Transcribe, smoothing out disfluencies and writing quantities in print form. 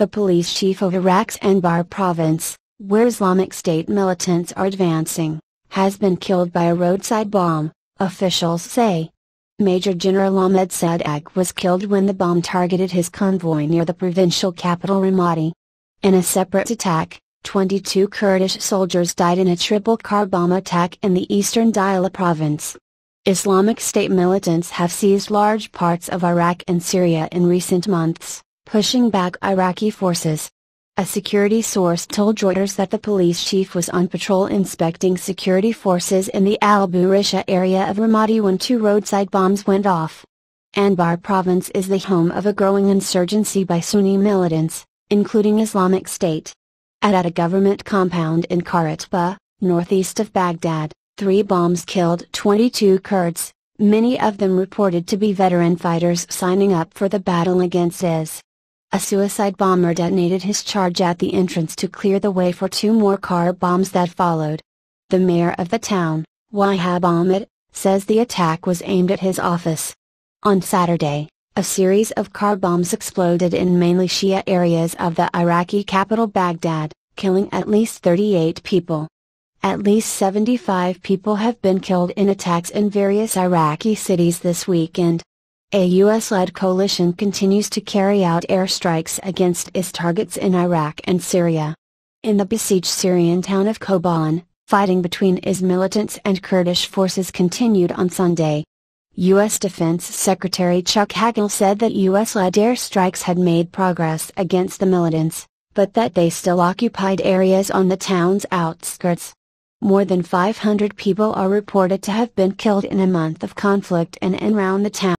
the police chief of Iraq's Anbar province, where Islamic State militants are advancing, has been killed by a roadside bomb, officials say. Major General Ahmed Saddag was killed when the bomb targeted his convoy near the provincial capital Ramadi. In a separate attack, 22 Kurdish soldiers died in a triple-car bomb attack in the eastern Diyala province. Islamic State militants have seized large parts of Iraq and Syria in recent months, pushing back Iraqi forces. A security source told Reuters that the police chief was on patrol inspecting security forces in the Al-Burisha area of Ramadi when two roadside bombs went off. Anbar province is the home of a growing insurgency by Sunni militants, including Islamic State. At a government compound in Karatpa, northeast of Baghdad, three bombs killed 22 Kurds, many of them reported to be veteran fighters signing up for the battle against IS. A suicide bomber detonated his charge at the entrance to clear the way for two more car bombs that followed. The mayor of the town, Wahab Ahmed, says the attack was aimed at his office. On Saturday, a series of car bombs exploded in mainly Shia areas of the Iraqi capital Baghdad, killing at least 38 people. At least 75 people have been killed in attacks in various Iraqi cities this weekend. A U.S.-led coalition continues to carry out airstrikes against IS targets in Iraq and Syria. In the besieged Syrian town of Koban, fighting between IS militants and Kurdish forces continued on Sunday. U.S. Defense Secretary Chuck Hagel said that U.S.-led airstrikes had made progress against the militants, but that they still occupied areas on the town's outskirts. More than 500 people are reported to have been killed in a month of conflict in and around the town.